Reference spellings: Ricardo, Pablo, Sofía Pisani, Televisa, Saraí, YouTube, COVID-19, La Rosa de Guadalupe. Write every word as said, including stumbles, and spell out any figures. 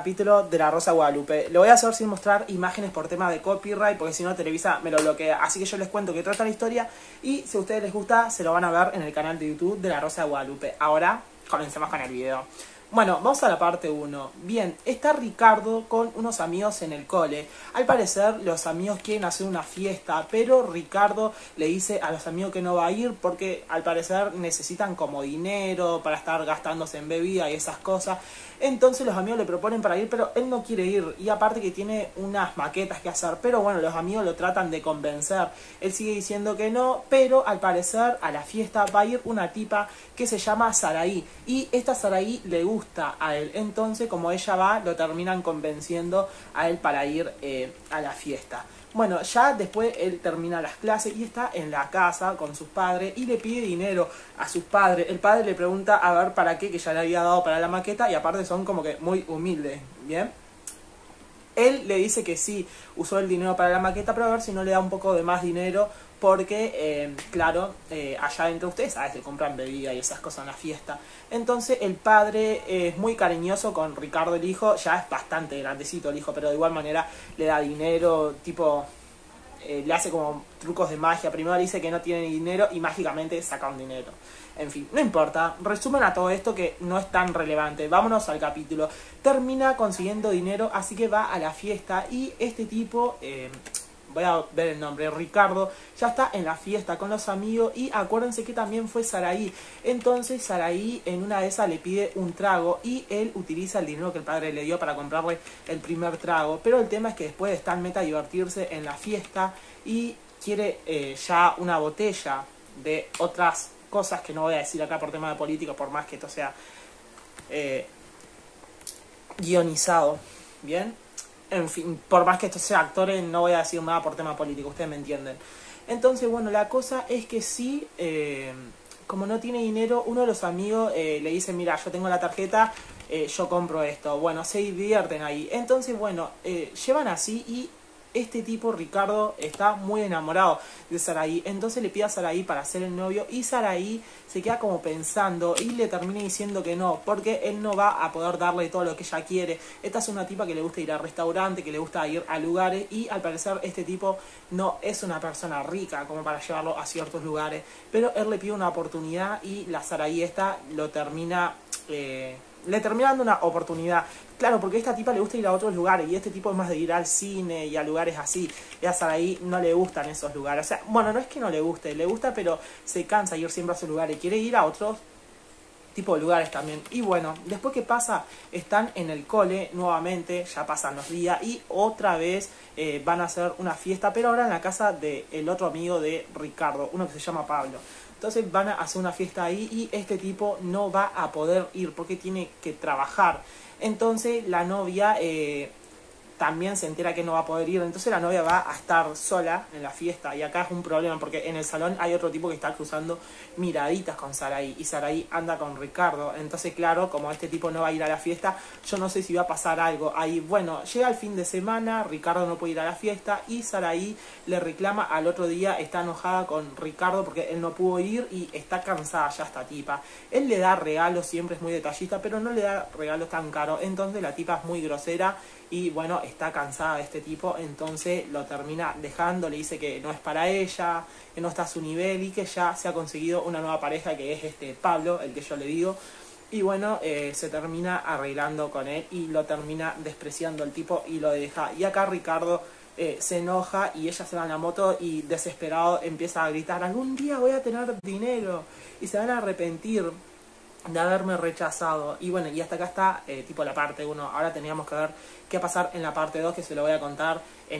Capítulo de La Rosa de Guadalupe. Lo voy a hacer sin mostrar imágenes por tema de copyright, porque si no Televisa me lo bloquea. Así que yo les cuento que trata la historia y si a ustedes les gusta se lo van a ver en el canal de YouTube de La Rosa de Guadalupe. Ahora comencemos con el video. Bueno, vamos a la parte uno. Bien, está Ricardo con unos amigos en el cole. Al parecer los amigos quieren hacer una fiesta, pero Ricardo le dice a los amigos que no va a ir porque al parecer necesitan como dinero para estar gastándose en bebida y esas cosas. Entonces los amigos le proponen para ir, pero él no quiere ir. Y aparte que tiene unas maquetas que hacer. Pero bueno, los amigos lo tratan de convencer. Él sigue diciendo que no, pero al parecer a la fiesta va a ir una tipa que se llama Saraí. Y esta Saraí le gusta a él. Entonces, como ella va, lo terminan convenciendo a él para ir eh, a la fiesta. Bueno, ya después él termina las clases y está en la casa con sus padres y le pide dinero a sus padres. El padre le pregunta a ver para qué, que ya le había dado para la maqueta y aparte son como que muy humildes, ¿bien? Él le dice que sí, usó el dinero para la maqueta, pero a ver si no le da un poco de más dinero porque, eh, claro, eh, allá dentro ustedes, ¿sabes? Se compran bebida y esas cosas en la fiesta. Entonces el padre es muy cariñoso con Ricardo, el hijo, ya es bastante grandecito el hijo, pero de igual manera le da dinero, tipo, eh, le hace como trucos de magia. Primero le dice que no tiene dinero y mágicamente saca un dinero. En fin, no importa, resumen a todo esto que no es tan relevante. Vámonos al capítulo. Termina consiguiendo dinero, así que va a la fiesta y este tipo... Eh, voy a ver el nombre, Ricardo, ya está en la fiesta con los amigos y acuérdense que también fue Saraí. Entonces Saraí en una de esas le pide un trago y él utiliza el dinero que el padre le dio para comprarle el primer trago. Pero el tema es que después está en meta a divertirse en la fiesta y quiere eh, ya una botella de otras cosas que no voy a decir acá por tema de política, por más que esto sea eh, guionizado, ¿bien? En fin, por más que esto sea actores, no voy a decir nada por tema político, ustedes me entienden. Entonces, bueno, la cosa es que sí, eh, como no tiene dinero, uno de los amigos eh, le dice, mira, yo tengo la tarjeta, eh, yo compro esto. Bueno, se divierten ahí. Entonces, bueno, eh, llevan así y... Este tipo, Ricardo, está muy enamorado de Saraí, entonces le pide a Saraí para ser el novio y Saraí se queda como pensando y le termina diciendo que no, porque él no va a poder darle todo lo que ella quiere. Esta es una tipa que le gusta ir a restaurantes, que le gusta ir a lugares y al parecer este tipo no es una persona rica como para llevarlo a ciertos lugares, pero él le pide una oportunidad y la Saraí esta lo termina... Eh, le termina dando una oportunidad. Claro, porque a esta tipa le gusta ir a otros lugares y este tipo es más de ir al cine y a lugares así. Y a Saraí no le gustan esos lugares. O sea, bueno, no es que no le guste, le gusta, pero se cansa de ir siempre a esos lugares. Quiere ir a otros tipo de lugares también. Y bueno, después que pasa, están en el cole nuevamente, ya pasan los días y otra vez eh, van a hacer una fiesta, pero ahora en la casa del otro amigo de Ricardo, uno que se llama Pablo. Entonces van a hacer una fiesta ahí y este tipo no va a poder ir porque tiene que trabajar. Entonces la novia eh, también se entera que no va a poder ir. Entonces la novia va a estar sola en la fiesta. Y acá es un problema porque en el salón hay otro tipo que está cruzando miraditas con Saraí. Y Saraí anda con Ricardo. Entonces claro, como este tipo no va a ir a la fiesta, yo no sé si va a pasar algo ahí. Bueno, llega el fin de semana, Ricardo no puede ir a la fiesta y Saraí le reclama al otro día, está enojada con Ricardo porque él no pudo ir y está cansada ya esta tipa. Él le da regalos, siempre es muy detallista, pero no le da regalos tan caros. Entonces la tipa es muy grosera y bueno, está cansada de este tipo, entonces lo termina dejando, le dice que no es para ella, que no está a su nivel y que ya se ha conseguido una nueva pareja que es este Pablo, el que yo le digo. Y bueno, eh, se termina arreglando con él y lo termina despreciando el tipo y lo deja. Y acá Ricardo eh, se enoja y ella se va en la moto y desesperado empieza a gritar, algún día voy a tener dinero y se van a arrepentir de haberme rechazado. Y bueno, y hasta acá está eh, tipo la parte uno. Ahora teníamos que ver qué va a pasar en la parte dos, que se lo voy a contar en el